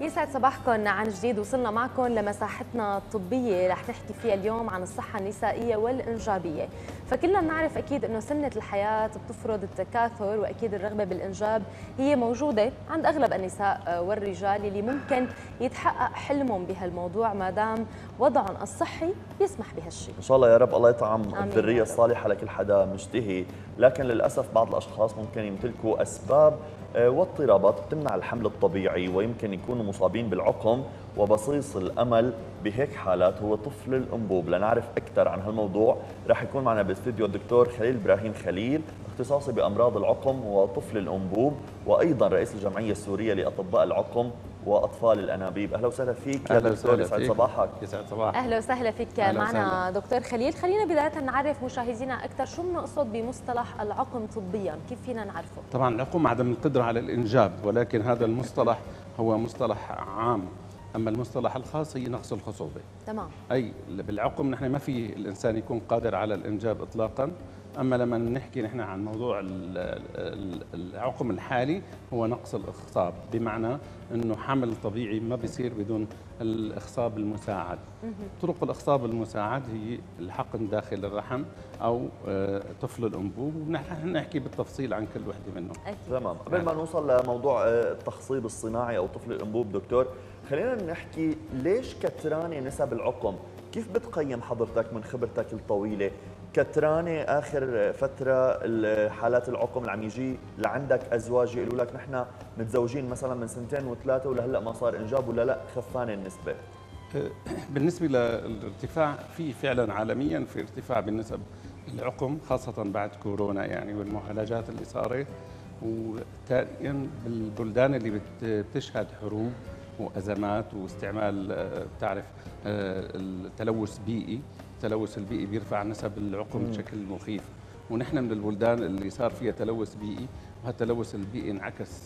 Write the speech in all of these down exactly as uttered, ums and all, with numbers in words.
يسعد صباحكم عن جديد. وصلنا معكم لمساحتنا الطبيه، رح نحكي فيها اليوم عن الصحه النسائيه والانجابيه. فكلنا بنعرف اكيد انه سنه الحياه بتفرض التكاثر، واكيد الرغبه بالانجاب هي موجوده عند اغلب النساء والرجال اللي ممكن يتحقق حلمهم بهالموضوع ما دام وضعهم الصحي يسمح بهالشيء. ان شاء الله يا رب، الله يطعم الذريه الصالحه لكل حدا مشتهي، لكن للاسف بعض الاشخاص ممكن يمتلكوا اسباب واضطرابات بتمنع الحمل الطبيعي، ويمكن يكونوا مصابين بالعقم، وبصيص الامل بهيك حالات هو طفل الانبوب. لنعرف اكثر عن هالموضوع رح يكون معنا بالاستديو الدكتور خليل إبراهيم خليل، اختصاصي بامراض العقم وطفل الانبوب، وايضا رئيس الجمعيه السوريه لاطباء العقم واطفال الانابيب. اهلا وسهلا فيك يا دكتور، يسعد صباحك. يسعد صباحك، اهلا وسهلا فيك معنا دكتور خليل. خلينا بدايه نعرف مشاهدينا اكثر شو بنقصد بمصطلح العقم طبيا، كيف فينا نعرفه؟ طبعا العقم عدم القدره على الانجاب، ولكن هذا المصطلح هو مصطلح عام، اما المصطلح الخاص هي نقص الخصوبه. تمام. اي بالعقم نحن ما في الانسان يكون قادر على الانجاب اطلاقا، اما لما نحكي نحن عن موضوع العقم الحالي هو نقص الاخصاب، بمعنى انه حمل طبيعي ما بيصير بدون الاخصاب المساعد. طرق الاخصاب المساعد هي الحقن داخل الرحم او طفل الانبوب، ونحن نحكي بالتفصيل عن كل وحده منهم. تمام. قبل ما نوصل لموضوع التخصيب الصناعي او طفل الانبوب دكتور، خلينا نحكي ليش كترانه نسب العقم؟ كيف بتقيم حضرتك من خبرتك الطويله كترانه اخر فتره حالات العقم اللي عم يجي لعندك ازواج يقولوا لك نحن متزوجين مثلا من سنتين وثلاثه ولهلا ما صار انجاب، ولا لا خفانه النسبه؟ بالنسبه للارتفاع في فعلا عالميا في ارتفاع بالنسب العقم، خاصه بعد كورونا يعني والمعالجات اللي صارت، وثانيا بالبلدان اللي بتشهد حروب وازمات واستعمال، بتعرف التلوث بيئي، التلوث البيئي بيرفع نسب العقم مم. بشكل مخيف، ونحن من البلدان اللي صار فيها تلوث بيئي، وهالتلوث البيئي انعكس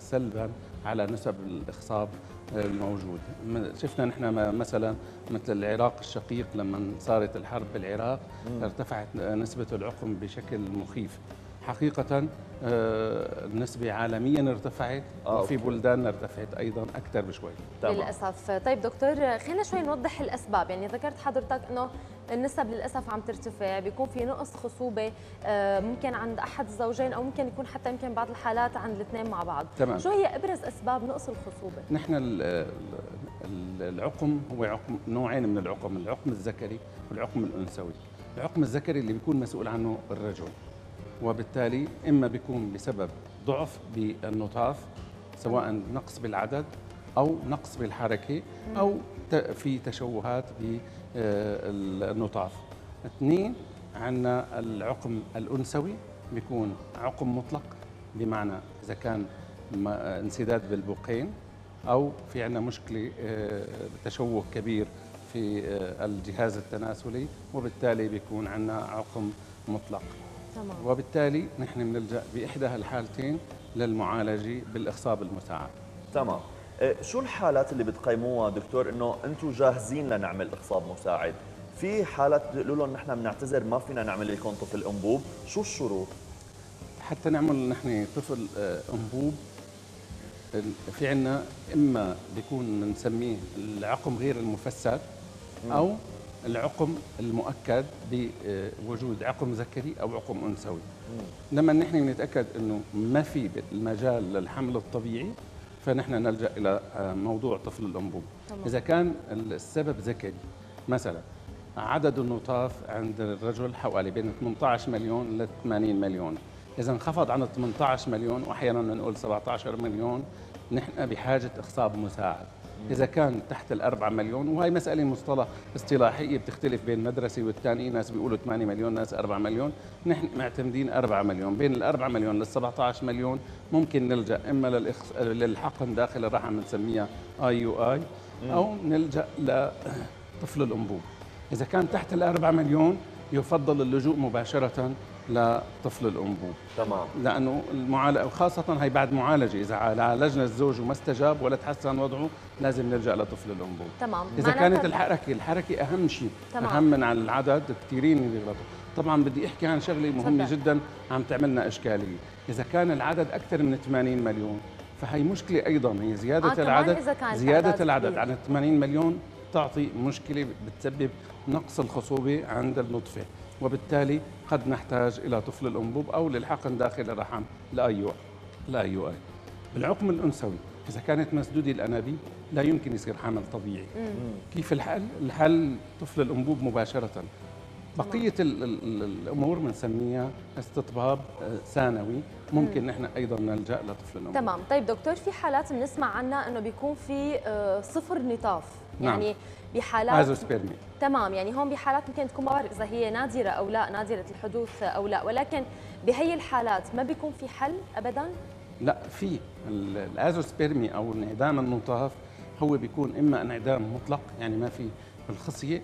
سلبا على نسب الاخصاب الموجود. شفنا نحن مثلا مثل العراق الشقيق لما صارت الحرب بالعراق مم. ارتفعت نسبة العقم بشكل مخيف. حقيقة النسبة عالميا ارتفعت، وفي بلداننا ارتفعت أيضا أكثر بشوي للأسف. طيب دكتور، خلينا شوي نوضح الأسباب. يعني ذكرت حضرتك أنه النسب للأسف عم ترتفع، بيكون في نقص خصوبة ممكن عند أحد الزوجين، أو ممكن يكون حتى يمكن بعض الحالات عند الاثنين مع بعض. تمام. شو هي أبرز أسباب نقص الخصوبة؟ نحن العقم هو عقم نوعين من العقم، العقم الذكري والعقم الأنثوي. العقم الذكري اللي بيكون مسؤول عنه الرجل، وبالتالي إما بيكون بسبب ضعف بالنطاف، سواء نقص بالعدد أو نقص بالحركة أو في تشوهات بالنطاف. اثنين، عندنا العقم الأنثوي بيكون عقم مطلق، بمعنى إذا كان انسداد بالبقين أو في عندنا مشكلة تشوه كبير في الجهاز التناسلي، وبالتالي بيكون عندنا عقم مطلق. وبالتالي نحن بنلجأ بإحدى هالحالتين للمعالجة بالإخصاب المساعد. تمام. شو الحالات اللي بتقيموها دكتور إنه أنتم جاهزين لنعمل إخصاب مساعد؟ في حالات بيقولوا لهم نحن بنعتذر ما فينا نعمل لكم طفل أنبوب، شو الشروط؟ حتى نعمل نحن طفل أنبوب في عنا إما بيكون بنسميه العقم غير المفسد، أو العقم المؤكد بوجود عقم ذكري او عقم انثوي. لما نحن بنتاكد انه ما في مجال للحمل الطبيعي فنحن نلجا الى موضوع طفل الانبوب. اذا كان السبب ذكري، مثلا عدد النطاف عند الرجل حوالي بين ثمانية عشر مليون ل ثمانين مليون، اذا انخفض عن ثمانية عشر مليون واحيانا بنقول سبعة عشر مليون، نحن بحاجه اخصاب مساعد. إذا كان تحت الأربعة مليون، وهي مسألة مصطلح اصطلاحية بتختلف بين مدرسة والثاني، ناس بيقولوا ثمانية مليون ناس أربعة مليون، نحن معتمدين أربعة مليون. بين الأربعة مليون للسبعة عشر مليون ممكن نلجأ إما للإخص... للحقن داخل الرحم بنسميها آي يو آي، أو نلجأ لطفل الأنبوب. إذا كان تحت الأربعة مليون يفضل اللجوء مباشرة لطفل الانبوب. تمام. لانه المعالجه، وخاصه هي بعد معالجه، اذا عالجنا الزوج وما استجاب ولا تحسن وضعه لازم نلجا لطفل الانبوب. تمام. اذا كانت الحركه، الحركه اهم شيء، اهم من عن العدد، كثيرين بيغلطوا. طبعا بدي احكي عن شغله مهمه جدا عم تعملنا اشكاليه، اذا كان العدد اكثر من ثمانين مليون فهي مشكله ايضا، هي زياده آه العدد زياده العدد عن ثمانين مليون تعطي مشكله بتسبب نقص الخصوبه عند النطفه، وبالتالي قد نحتاج الى طفل الانبوب او للحقن داخل الرحم لايو لايو اي. بالعقم الانثوي اذا كانت مسدوده الانابيب لا يمكن يصير حمل طبيعي. مم. كيف الحل؟ الحل طفل الانبوب مباشره. بقيه ال ال الامور بنسميها استطباب ثانوي، ممكن مم. نحن ايضا نلجا لطفل الانبوب. تمام، طيب دكتور في حالات بنسمع عنها انه بيكون في صفر نطاف، يعني نعم. بحالات هازوسبيرمي. تمام، يعني هون بحالات ممكن تكون ما بعرف اذا هي نادره او لا، نادره الحدوث او لا، ولكن بهي الحالات ما بيكون في حل ابدا؟ لا، في الازوسبيرمي او انعدام النطاف هو بيكون اما انعدام مطلق، يعني ما في بالخصيه،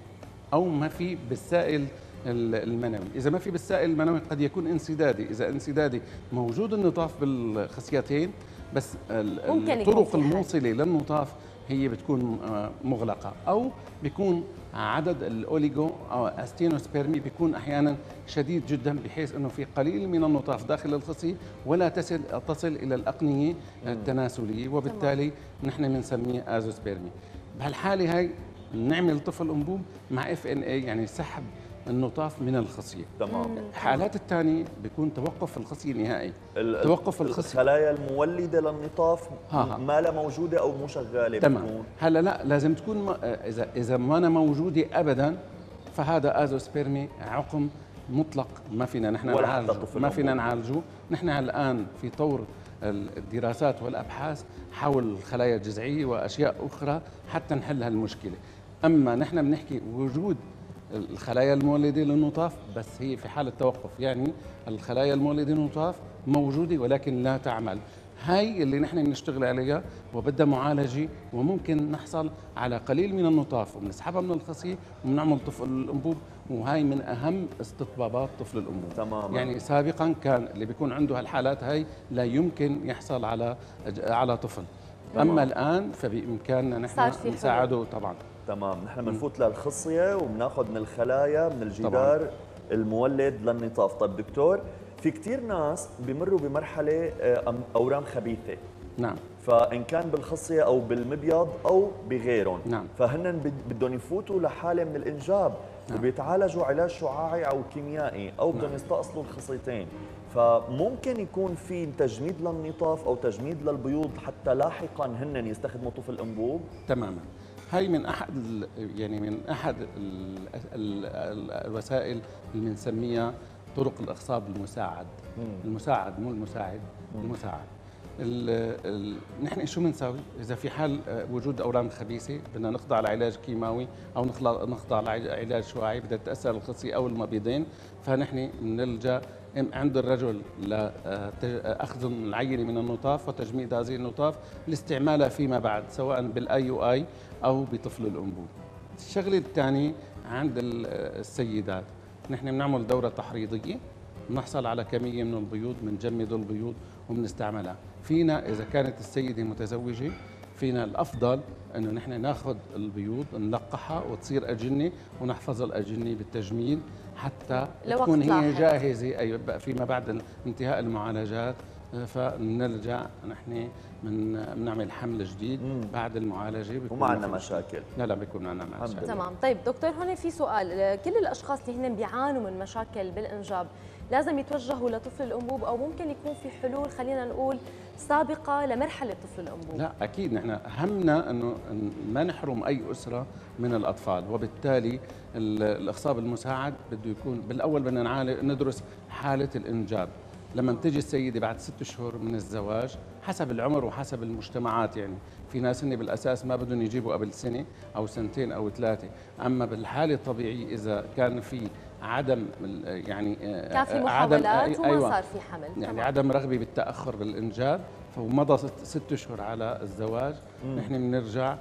او ما في بالسائل المنوي. اذا ما في بالسائل المنوي قد يكون انسدادي، اذا انسدادي موجود النطاف بالخصيتين بس الطرق الموصله للنطاف هي بتكون مغلقه، او بيكون عدد الاوليغو او استينوسبيرمي بيكون احيانا شديد جدا بحيث انه في قليل من النطاف داخل الخصيه ولا تصل تصل الى الاقنيه التناسليه، وبالتالي نحن بنسميه ازوسبيرمي. بهالحاله هاي نعمل طفل انبوب مع اف ان اي، يعني سحب النطاف من الخصيه. تمام. الحالات الثانيه بيكون توقف الخصيه نهائي، توقف الخصيه، الخلايا المولده للنطاف ما لا موجوده او مو شغاله. تمام، هلا لا لازم تكون ما اذا اذا ما أنا موجوده ابدا فهذا ازوسبيرمي عقم مطلق، ما فينا نحن نعالجه، ما فينا نعالجه. نحن الان في طور الدراسات والابحاث حول الخلايا الجذعيه واشياء اخرى حتى نحل هالمشكله. اما نحن بنحكي وجود الخلايا المولده للنطاف بس هي في حاله توقف، يعني الخلايا المولده للنطاف موجوده ولكن لا تعمل، هاي اللي نحن بنشتغل عليها وبدها معالجه، وممكن نحصل على قليل من النطاف وبنسحبها من الخصيه وبنعمل طفل الانبوب، وهي من اهم استطبابات طفل الانبوب. تماما، يعني سابقا كان اللي بيكون عنده هالحالات هاي لا يمكن يحصل على على طفل. تمام. اما الان فبامكاننا نحن نساعده طبعا. تمام، نحن بنفوت للخصيه وبناخذ من الخلايا من الجدار طبعاً المولد للنطاف. طيب دكتور، في كثير ناس بمروا بمرحله اورام خبيثه. نعم. فان كان بالخصيه او بالمبيض او بغيرهم. نعم. فهن بدهم يفوتوا لحاله من الانجاب. نعم. وبيتعالجوا علاج شعاعي او كيميائي او بدهم نعم. يستأصلوا الخصيتين، فممكن يكون في تجميد للنطاف او تجميد للبيوض حتى لاحقا هن يستخدموا طفل انبوب. تماما، هاي من احد يعني من احد ال ال ال الوسائل اللي بنسميها طرق الاخصاب المساعد. مم. المساعد مو المساعد. مم. المساعد. ال ال نحن شو بنساوي؟ اذا في حال وجود اورام خبيثه بدنا نخضع لعلاج كيماوي او نخضع لعلاج شعاعي بدها تتاثر الخصيه او المبيضين، فنحن بنلجا عند الرجل لأخذ العينة من النطاف وتجميد هذه النطاف لاستعمالها فيما بعد سواء بالاي يو اي او بطفل الانبوب. الشغله الثانيه عند السيدات نحن بنعمل دوره تحريضيه، بنحصل على كميه من البيوض، بنجمد البيوض وبنستعملها. فينا اذا كانت السيده متزوجه فينا الافضل انه نحن ناخذ البيوض نلقحها وتصير اجنه ونحفظ الاجنه بالتجميد حتى تكون هي جاهزه. ايوه، فيما بعد انتهاء المعالجات فنلجا نحن من بنعمل حمل جديد بعد المعالجه وما عندنا مشاكل. لا لا بيكون عندنا مشاكل. تمام، طيب دكتور هون في سؤال، كل الاشخاص اللي هن بيعانوا من مشاكل بالانجاب لازم يتوجهوا لطفل الانبوب او ممكن يكون في حلول خلينا نقول سابقه لمرحله طفل الانبوب؟ لا اكيد، نحن همنا انه ما نحرم اي اسره من الاطفال، وبالتالي الاخصاب المساعد بده يكون بالاول بدنا ندرس حاله الانجاب. لما بتجي السيده بعد ست اشهر من الزواج حسب العمر وحسب المجتمعات، يعني في ناس هن بالاساس ما بدهم يجيبوا قبل سنه او سنتين او ثلاثه، اما بالحاله الطبيعيه اذا كان في عدم يعني كان في محاولات وما أيوة صار في حمل، يعني طبعا عدم رغبه بالتاخر بالانجاب فمضى ست اشهر على الزواج، مم. نحن بنرجع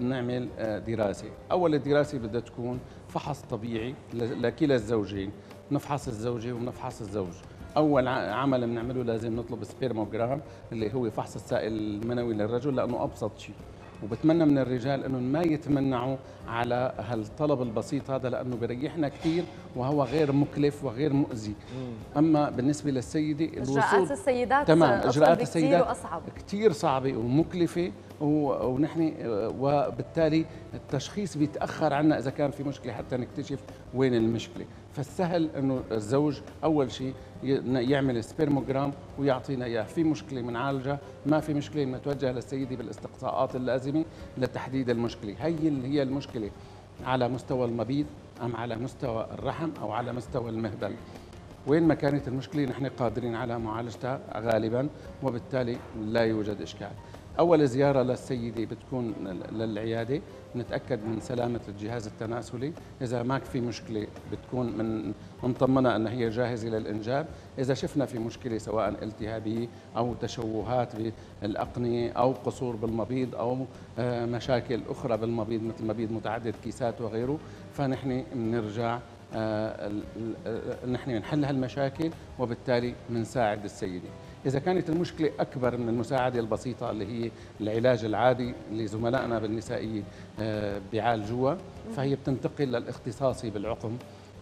بنعمل دراسه. اول الدراسه بدها تكون فحص طبيعي لكلا الزوجين، نفحص الزوجه ونفحص الزوج. اول عمل بنعمله لازم نطلب سبيرموغرام اللي هو فحص السائل المنوي للرجل لانه ابسط شيء، وبتمنى من الرجال انهم ما يتمنعوا على هالطلب البسيط هذا، لانه بيريحنا كثير وهو غير مكلف وغير مؤذي. اما بالنسبه للسيده اجراءات السيدات تمام، اجراءات السيدات كثير صعبه ومكلفه، ونحن وبالتالي التشخيص بيتاخر عنا اذا كان في مشكله حتى نكتشف وين المشكله. فالسهل انه الزوج اول شيء يعمل سبيرموجرام ويعطينا اياه، في مشكله بنعالجها، ما في مشكله بنتوجه للسيده بالاستقصاءات اللازمه لتحديد المشكله، هي اللي هي المشكله على مستوى المبيض ام على مستوى الرحم او على مستوى المهبل. وين ما كانت المشكله نحن قادرين على معالجتها غالبا، وبالتالي لا يوجد اشكال. أول زيارة للسيدة بتكون للعيادة، نتأكد من سلامة الجهاز التناسلي، إذا ما في مشكلة بتكون من مطمنة أن هي جاهزة للإنجاب. إذا شفنا في مشكلة سواء التهابية أو تشوهات بالأقنية أو قصور بالمبيض أو مشاكل أخرى بالمبيض مثل مبيض متعدد كيسات وغيره، فنحن بنرجع نحن بنحل هالمشاكل وبالتالي بنساعد السيدة. إذا كانت المشكلة أكبر من المساعدة البسيطة اللي هي العلاج العادي اللي زملائنا بالنسائية بيعالجوها، فهي بتنتقل للاختصاصي بالعقم،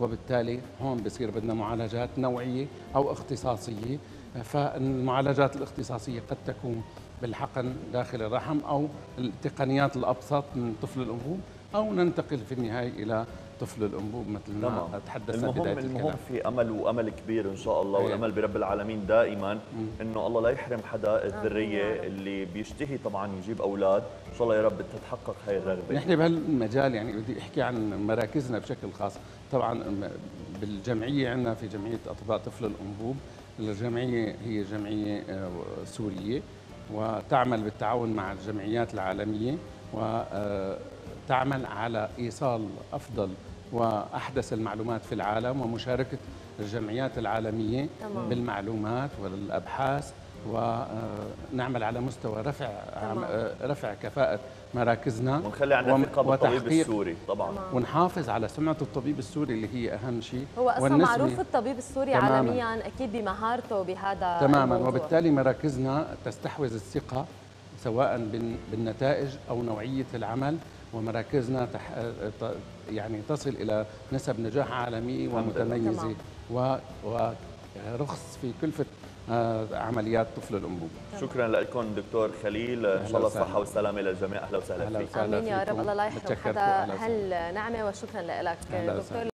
وبالتالي هون بصير بدنا معالجات نوعية أو اختصاصية. فالمعالجات الاختصاصية قد تكون بالحقن داخل الرحم أو التقنيات الأبسط من طفل الأنبوب، أو ننتقل في النهاية إلى طفل الأنبوب مثل ما تحدثنا بداية الكلام. المهم في أمل وأمل كبير إن شاء الله، والأمل برب العالمين دائما إنه الله لا يحرم حدا الذرية اللي بيشتهي طبعا يجيب أولاد، إن شاء الله يا رب تتحقق هاي الرغبة. نحن بهالمجال يعني بدي أحكي عن مراكزنا بشكل خاص، طبعا بالجمعية عندنا في جمعية أطباء طفل الأنبوب، الجمعية هي جمعية سورية وتعمل بالتعاون مع الجمعيات العالمية و تعمل على إيصال أفضل وأحدث المعلومات في العالم ومشاركة الجمعيات العالمية تمام. بالمعلومات والأبحاث، ونعمل على مستوى رفع تمام. رفع كفاءة مراكزنا ونخلي عنا ثقة بالطبيب السوري طبعا تمام. ونحافظ على سمعة الطبيب السوري اللي هي أهم شيء. هو أصلا معروف الطبيب السوري تمام. عالميا أكيد بمهارته بهذا تماما، وبالتالي مراكزنا تستحوذ الثقة سواء بالنتائج أو نوعية العمل، ومراكزنا تح... يعني تصل إلى نسب نجاح عالمي ومتميزة و... ورخص في كلفة عمليات طفل الأنبوب. شكرا لكم دكتور خليل، إن شاء الله الصحة والسلامة للجميع. أهلا وسهلا فيك. آمين يا رب، الله لا يحرم حدا هالنعمة، وشكرا لك دكتور.